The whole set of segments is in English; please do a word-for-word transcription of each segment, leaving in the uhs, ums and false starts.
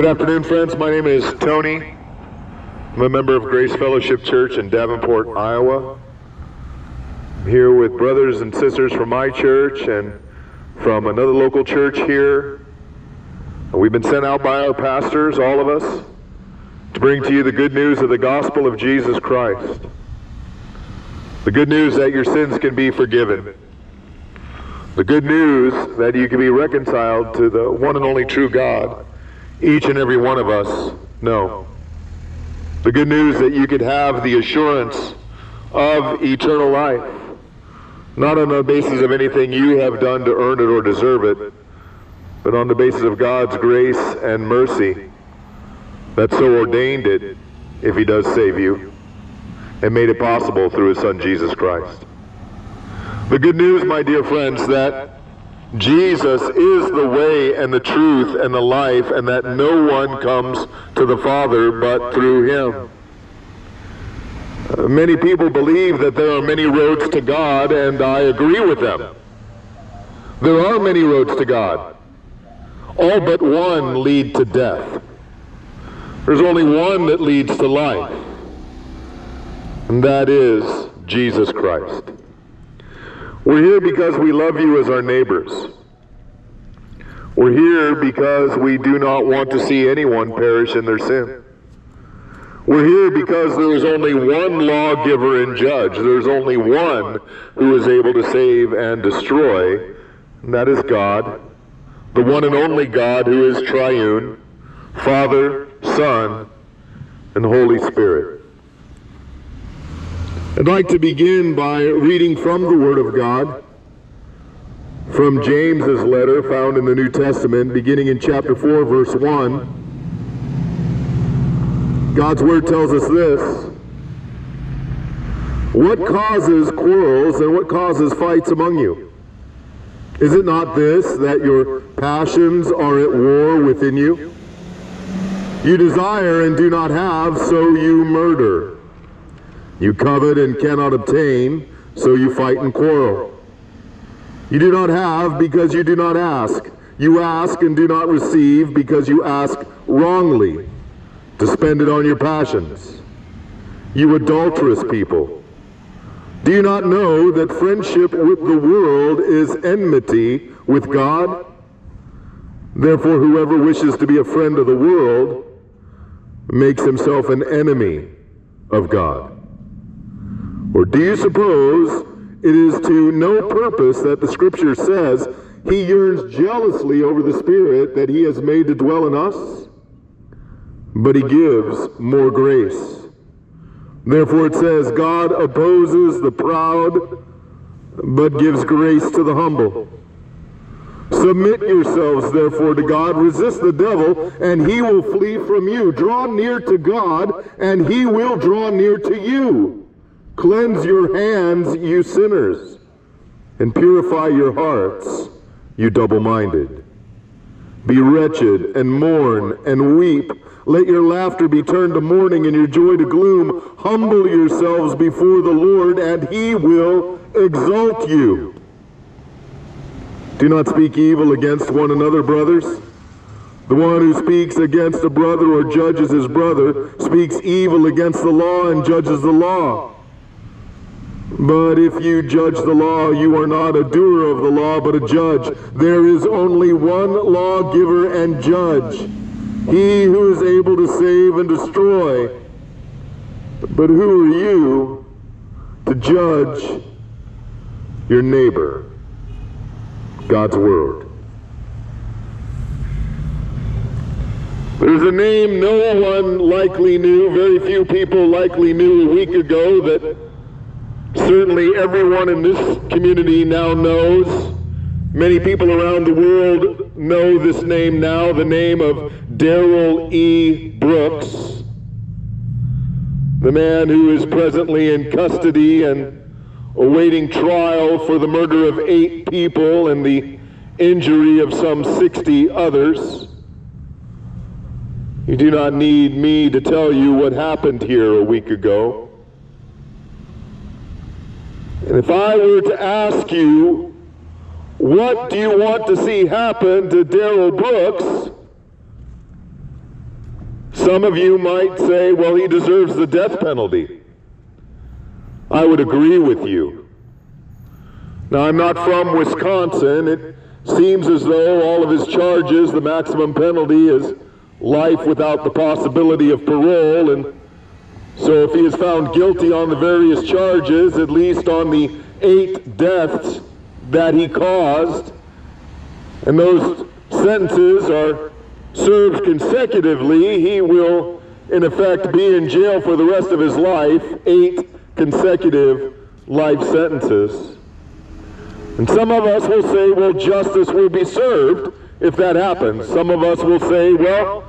Good afternoon, friends. My name is Tony. I'm a member of Grace Fellowship Church in Davenport, Iowa. I'm here with brothers and sisters from my church and from another local church here. We've been sent out by our pastors, all of us, to bring to you the good news of the gospel of Jesus Christ. The good news that your sins can be forgiven. The good news that you can be reconciled to the one and only true God, each and every one of us know. The good news that you could have the assurance of eternal life, not on the basis of anything you have done to earn it or deserve it, but on the basis of God's grace and mercy that so ordained it, if He does save you, and made it possible through His Son, Jesus Christ. The good news, my dear friends, that Jesus is the way and the truth and the life, and that no one comes to the Father but through Him. Uh, many people believe that there are many roads to God, and I agree with them. There are many roads to God. All but one lead to death. There's only one that leads to life, and that is Jesus Christ. We're here because we love you as our neighbors. We're here because we do not want to see anyone perish in their sin. We're here because there is only one lawgiver and judge. There's only one who is able to save and destroy, and that is God, the one and only God who is triune, Father, Son, and Holy Spirit. I'd like to begin by reading from the Word of God, from James's letter found in the New Testament, beginning in chapter four, verse one. God's Word tells us this: what causes quarrels and what causes fights among you? Is it not this, that your passions are at war within you? You desire and do not have, so you murder. You covet and cannot obtain, so you fight and quarrel. You do not have because you do not ask. You ask and do not receive because you ask wrongly, to spend it on your passions. You adulterous people, do you not know that friendship with the world is enmity with God? Therefore, whoever wishes to be a friend of the world makes himself an enemy of God. Or do you suppose it is to no purpose that the Scripture says, He yearns jealously over the Spirit that He has made to dwell in us? But He gives more grace. Therefore it says, God opposes the proud, but gives grace to the humble. Submit yourselves, therefore, to God. Resist the devil, and he will flee from you. Draw near to God, and He will draw near to you. Cleanse your hands, you sinners, and purify your hearts, you double-minded. Be wretched and mourn and weep. Let your laughter be turned to mourning and your joy to gloom. Humble yourselves before the Lord, and He will exalt you. Do not speak evil against one another, brothers. The one who speaks against a brother or judges his brother speaks evil against the law and judges the law. But if you judge the law, you are not a doer of the law, but a judge. There is only one lawgiver and judge, He who is able to save and destroy. But who are you to judge your neighbor? God's Word. There's a name no one likely knew, very few people likely knew a week ago, that certainly everyone in this community now knows. Many people around the world know this name now, the name of Darrell E. Brooks, the man who is presently in custody and awaiting trial for the murder of eight people and the injury of some sixty others. You do not need me to tell you what happened here a week ago. And if I were to ask you, what do you want to see happen to Darrell Brooks, Some of you might say, well, he deserves the death penalty. I would agree with you. Now, I'm not from Wisconsin. It seems as though all of his charges, the maximum penalty is life without the possibility of parole. And so if he is found guilty on the various charges, at least on the eight deaths that he caused, and those sentences are served consecutively, he will, in effect, be in jail for the rest of his life, eight consecutive life sentences. And some of us will say, well, justice will be served if that happens. Some of us will say, well,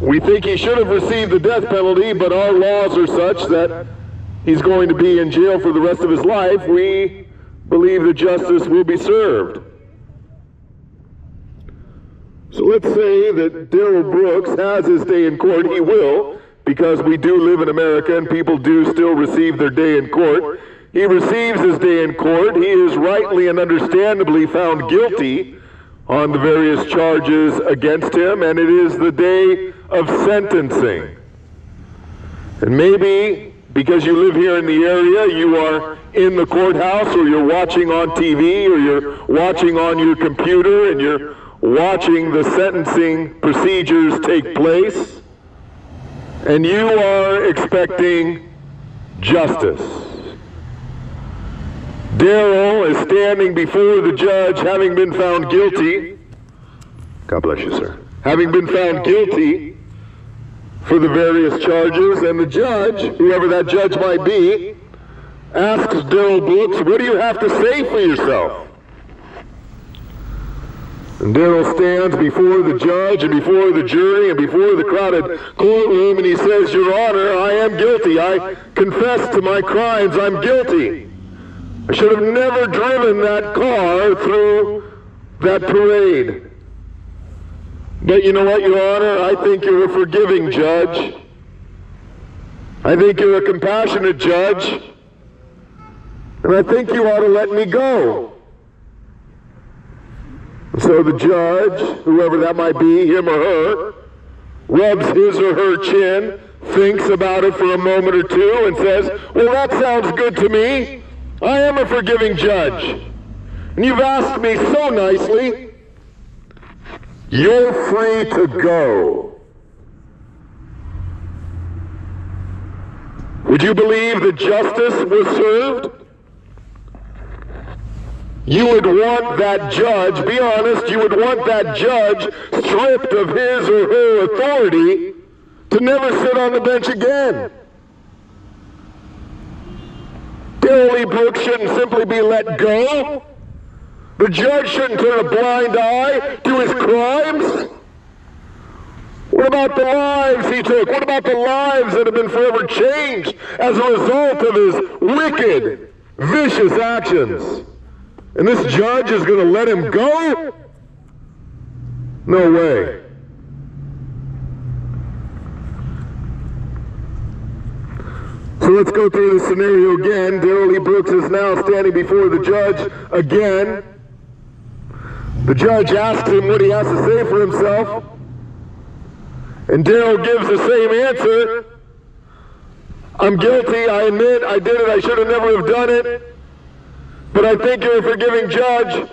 we think he should have received the death penalty, but our laws are such that he's going to be in jail for the rest of his life. We believe that justice will be served. So let's say that Darrell Brooks has his day in court. He will, because we do live in America and people do still receive their day in court. He receives his day in court. He is rightly and understandably found guilty on the various charges against him, and it is the day of sentencing. And maybe because you live here in the area, you are in the courthouse, or you're watching on T V, or you're watching on your computer, and you're watching the sentencing procedures take place, and you are expecting justice. Darrell is standing before the judge, having been found guilty. God bless you, sir. Having been found guilty for the various charges, and the judge, whoever that judge might be, asks Darrell Brooks, what do you have to say for yourself? And Darrell stands before the judge and before the jury and before the crowded courtroom, and he says, Your Honor, I am guilty. I confess to my crimes. I'm guilty. I should have never driven that car through that parade. But you know what, Your Honor? I think you're a forgiving judge. I think you're a compassionate judge. And I think you ought to let me go. So the judge, whoever that might be, him or her, rubs his or her chin, thinks about it for a moment or two, and says, Well, that sounds good to me. I am a forgiving judge, and you've asked me so nicely. You're free to go. Would you believe that justice was served? You would want that judge, be honest, you would want that judge stripped of his or her authority to never sit on the bench again. Darrell E. Brooks shouldn't simply be let go. The judge shouldn't turn a blind eye to his crimes. What about the lives he took? What about the lives that have been forever changed as a result of his wicked, vicious actions? And this judge is going to let him go? No way. So let's go through the scenario again. Darrell E. Brooks is now standing before the judge again. The judge asks him what he has to say for himself. And Darrell gives the same answer. I'm guilty, I admit, I did it, I should have never have done it. But I think you're a forgiving judge.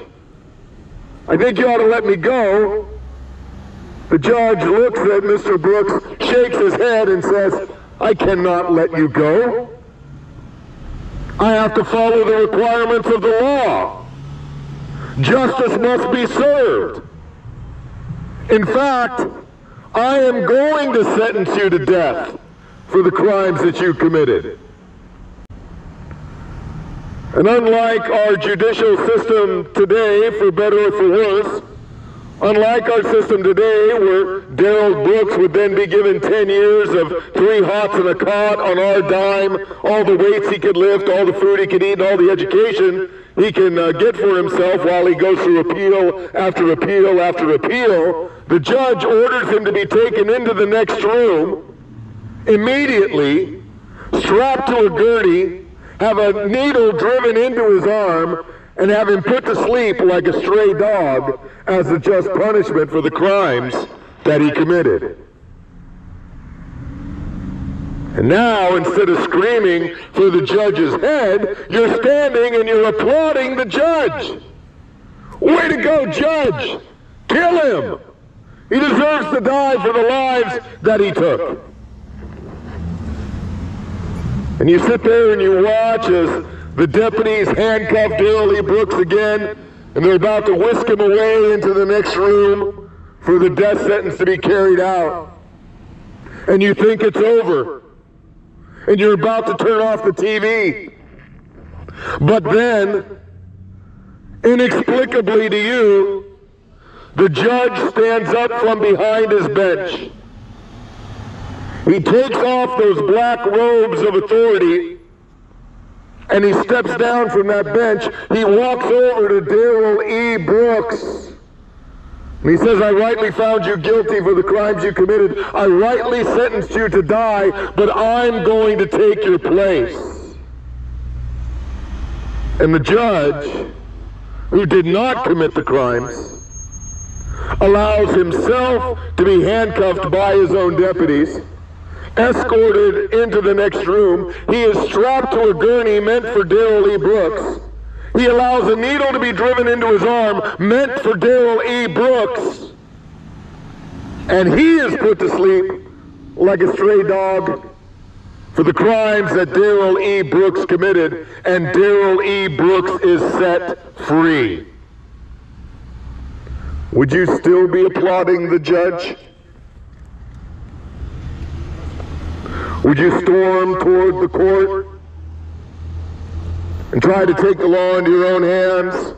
I think you ought to let me go. The judge looks at Mister Brooks, shakes his head and says, I cannot let you go. I have to follow the requirements of the law. Justice must be served. In fact, I am going to sentence you to death for the crimes that you committed. And unlike our judicial system today, for better or for worse, unlike our system today, where Darrell Brooks would then be given ten years of three hots and a cot on our dime, all the weights he could lift, all the food he could eat, and all the education he can uh, get for himself while he goes through appeal after appeal after appeal, the judge orders him to be taken into the next room, immediately, strapped to a gurney, have a needle driven into his arm, and have him put to sleep like a stray dog as a just punishment for the crimes that he committed. And now, instead of screaming through the judge's head, you're standing and you're applauding the judge. Way to go, judge! Kill him! He deserves to die for the lives that he took. And you sit there and you watch as the deputies handcuff Darrell E. Brooks again, and they're about to whisk him away into the next room for the death sentence to be carried out. And you think it's over. And you're about to turn off the T V. But then, inexplicably to you, the judge stands up from behind his bench. He takes off those black robes of authority, and he steps down from that bench. He walks over to Darrell E. Brooks, and he says, "I rightly found you guilty for the crimes you committed. I rightly sentenced you to die, but I'm going to take your place." And the judge, who did not commit the crimes, allows himself to be handcuffed by his own deputies, escorted into the next room. He is strapped to a gurney meant for Darrell E. Brooks. He allows a needle to be driven into his arm meant for Darrell E. Brooks. And he is put to sleep like a stray dog for the crimes that Darrell E. Brooks committed, and Darrell E. Brooks is set free. Would you still be applauding the judge? Would you storm toward the court and try to take the law into your own hands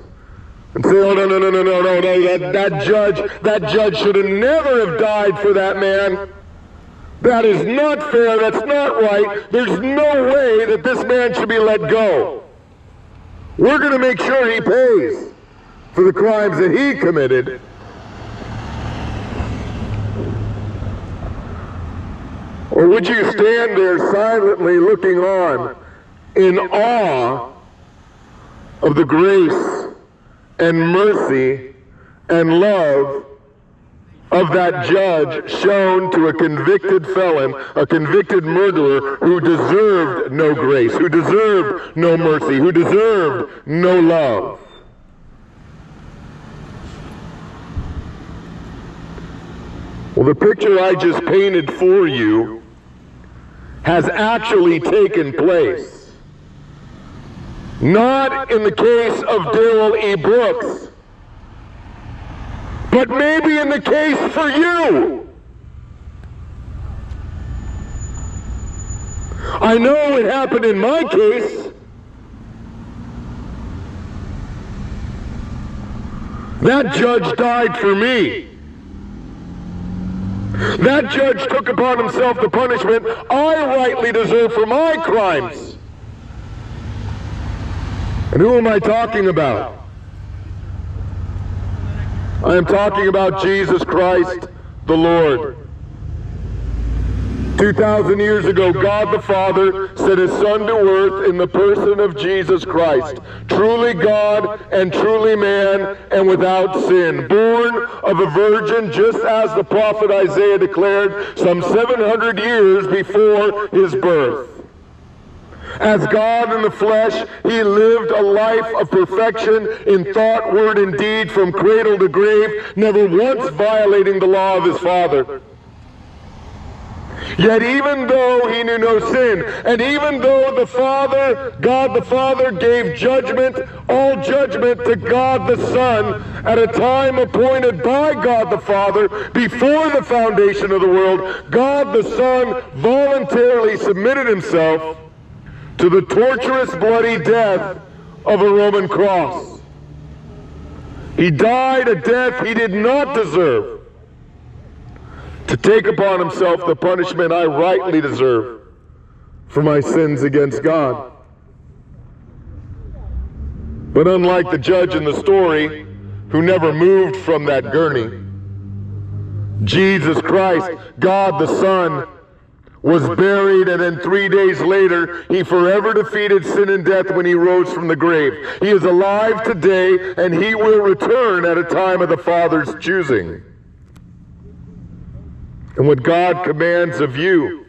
and say, "Oh, no, no, no, no, no, no, no, that, that judge, that judge should have never have died for that man. That is not fair, that's not right. There's no way that this man should be let go. We're going to make sure he pays for the crimes that he committed." Or would you stand there silently looking on in awe of the grace and mercy and love of that judge shown to a convicted felon, a convicted murderer who deserved no grace, who deserved no mercy, who deserved no love? Well, the picture I just painted for you has actually taken place. Not in the case of Darrell E. Brooks, but maybe in the case for you. I know it happened in my case. That judge died for me. That judge took upon himself the punishment I rightly deserve for my crimes. And who am I talking about? I am talking about Jesus Christ, the Lord. two thousand years ago, God the Father sent his Son to earth in the person of Jesus Christ, truly God and truly man and without sin, born of a virgin, just as the prophet Isaiah declared some seven hundred years before his birth. As God in the flesh, he lived a life of perfection in thought, word, and deed from cradle to grave, never once violating the law of his Father. Yet even though he knew no sin, and even though the Father, God the Father, gave judgment, all judgment to God the Son at a time appointed by God the Father before the foundation of the world, God the Son voluntarily submitted himself to the torturous, bloody death of a Roman cross. He died a death he did not deserve, to take upon himself the punishment I rightly deserve for my sins against God. But unlike the judge in the story, who never moved from that gurney, Jesus Christ, God the Son, was buried, and then three days later, he forever defeated sin and death when he rose from the grave. He is alive today, and he will return at a time of the Father's choosing. And what God commands of you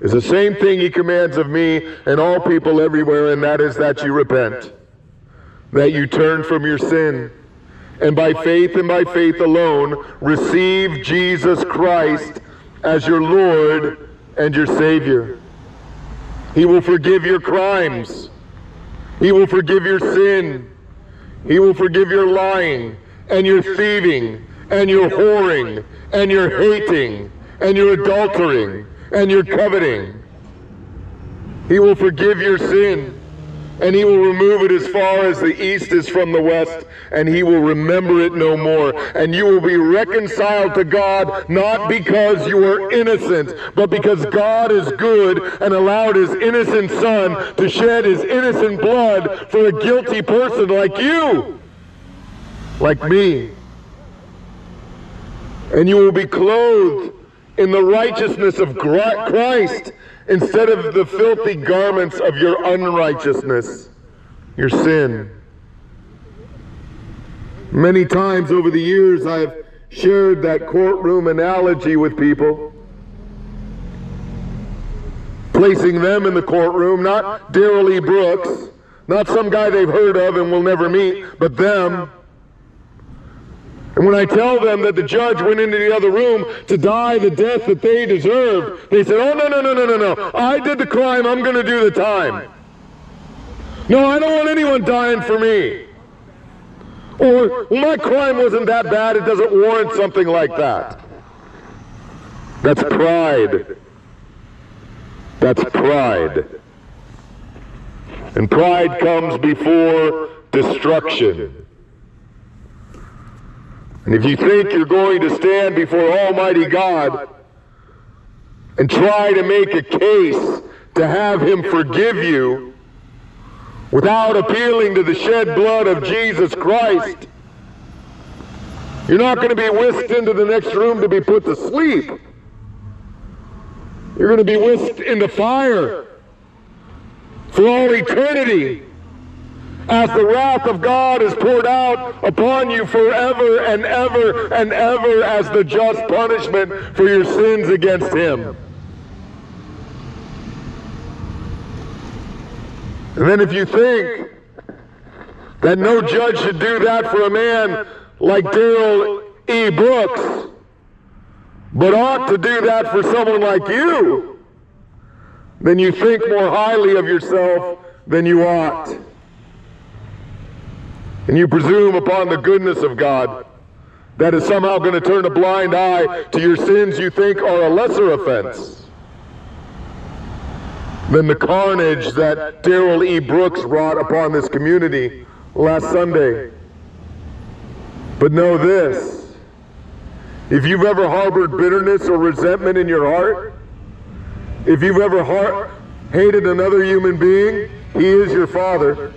is the same thing he commands of me and all people everywhere, and that is that you repent, that you turn from your sin, and by faith and by faith alone receive Jesus Christ as your Lord and your Savior. He will forgive your crimes. He will forgive your sin. He will forgive your lying and your thieving and your whoring and your hating and your adultering and your coveting. He will forgive your sin, and he will remove it as far as the east is from the west, and he will remember it no more. And you will be reconciled to God, not because you were innocent, but because God is good and allowed his innocent son to shed his innocent blood for a guilty person like you, like me. And you will be clothed in the righteousness of Christ, instead of the filthy garments of your unrighteousness, your sin. Many times over the years, I've shared that courtroom analogy with people, placing them in the courtroom, not Darrell E. Brooks, not some guy they've heard of and will never meet, but them. And when I tell them that the judge went into the other room to die the death that they deserved, they said, oh, no, no, no, no, no, no. I did the crime. I'm going to do the time. No, I don't want anyone dying for me. Or, well, my crime wasn't that bad. It doesn't warrant something like that. That's pride. That's pride. And pride comes before destruction. And if you think you're going to stand before Almighty God and try to make a case to have him forgive you without appealing to the shed blood of Jesus Christ, you're not going to be whisked into the next room to be put to sleep. You're going to be whisked into fire for all eternity, as the wrath of God is poured out upon you forever and ever and ever as the just punishment for your sins against him. And then if you think that no judge should do that for a man like Darrell E. Brooks, but ought to do that for someone like you, then you think more highly of yourself than you ought. And you presume upon the goodness of God that is somehow going to turn a blind eye to your sins you think are a lesser offense than the carnage that Darrell E. Brooks wrought upon this community last Sunday. But know this, if you've ever harbored bitterness or resentment in your heart, if you've ever har- hated another human being, he is your father.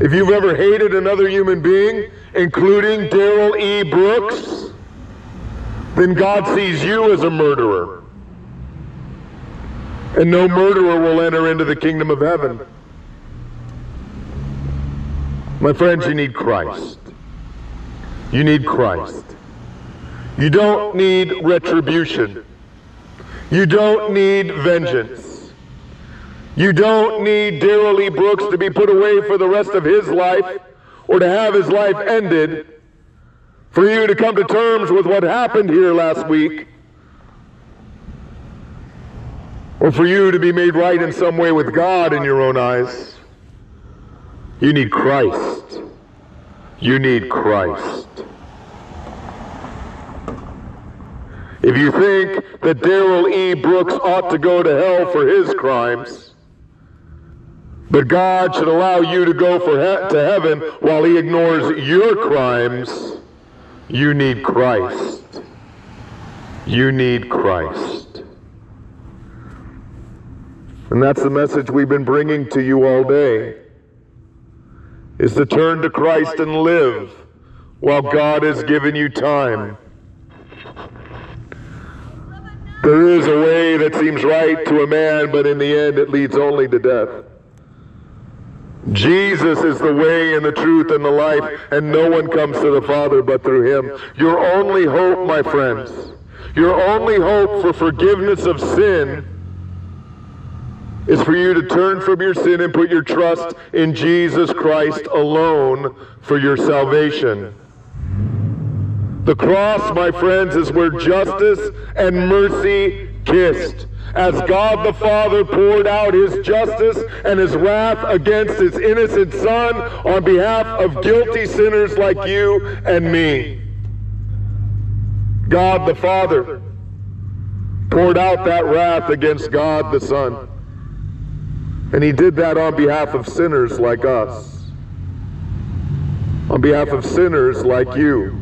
If you've ever hated another human being, including Darrell E. Brooks, then God sees you as a murderer. And no murderer will enter into the kingdom of heaven. My friends, you need Christ. You need Christ. You don't need retribution. You don't need vengeance. You don't need Darrell E. Brooks to be put away for the rest of his life or to have his life ended for you to come to terms with what happened here last week or for you to be made right in some way with God in your own eyes. You need Christ. You need Christ. If you think that Darrell E. Brooks ought to go to hell for his crimes, but God should allow you to go for he- to heaven while he ignores your crimes, you need Christ. You need Christ. And that's the message we've been bringing to you all day, is to turn to Christ and live while God has given you time. There is a way that seems right to a man, but in the end it leads only to death. Jesus is the way and the truth and the life, and no one comes to the Father but through him. Your only hope, my friends, Your only hope for forgiveness of sin is for you to turn from your sin and put your trust in Jesus Christ alone for your salvation. The cross, my friends, is where justice and mercy kissed. As God the Father poured out his justice and his wrath against his innocent Son on behalf of guilty sinners like you and me. God the Father poured out that wrath against God the Son. And he did that on behalf of sinners like us. On behalf of sinners like you.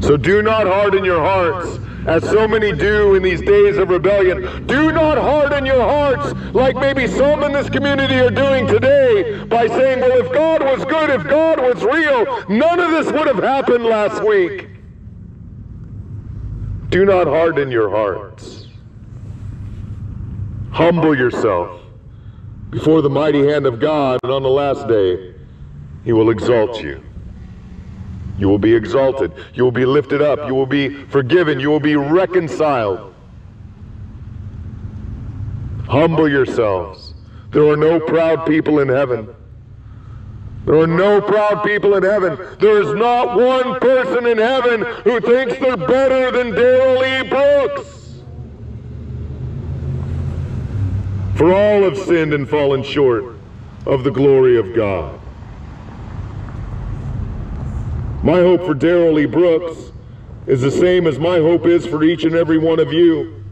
So do not harden your hearts, as so many do in these days of rebellion. Do not harden your hearts like maybe some in this community are doing today by saying, well, if God was good, if God was real, none of this would have happened last week. Do not harden your hearts. Humble yourself before the mighty hand of God, and on the last day, he will exalt you. You will be exalted. You will be lifted up. You will be forgiven. You will be reconciled. Humble yourselves. There are no proud people in heaven. There are no proud people in heaven. There is not one person in heaven who thinks they're better than Darrell E. Brooks. For all have sinned and fallen short of the glory of God. My hope for Darrell E. Brooks is the same as my hope is for each and every one of you.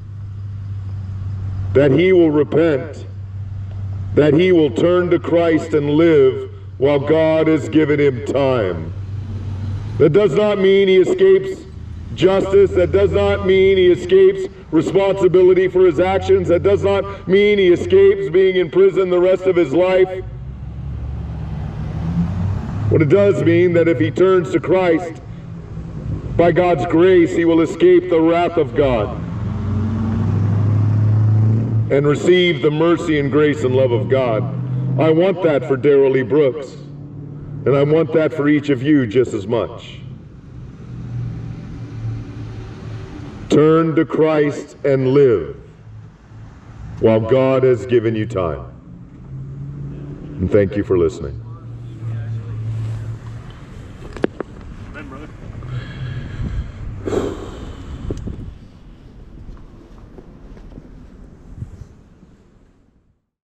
That he will repent. That he will turn to Christ and live while God has given him time. That does not mean he escapes justice. That does not mean he escapes responsibility for his actions. That does not mean he escapes being in prison the rest of his life. But it does mean that if he turns to Christ, by God's grace, he will escape the wrath of God and receive the mercy and grace and love of God. I want that for Darrell E. Brooks, and I want that for each of you just as much. Turn to Christ and live while God has given you time. And thank you for listening.